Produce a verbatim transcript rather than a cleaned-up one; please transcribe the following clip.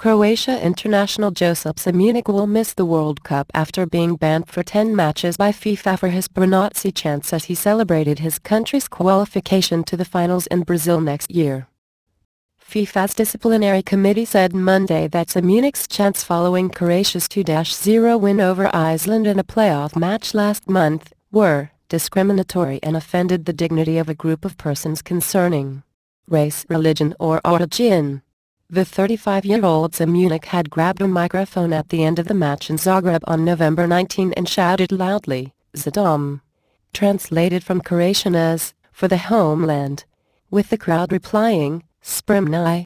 Croatia international Josip Simunic will miss the World Cup after being banned for ten matches by FIFA for his pro-Nazi chants as he celebrated his country's qualification to the finals in Brazil next year. FIFA's disciplinary committee said Monday that Simunic's chants following Croatia's two zero win over Iceland in a playoff match last month were discriminatory and offended the dignity of a group of persons concerning race, religion or origin. The thirty-five-year-old Simunic had grabbed a microphone at the end of the match in Zagreb on November nineteenth and shouted loudly, "Zadom," translated from Croatian as, "for the homeland," with the crowd replying, "Spremni."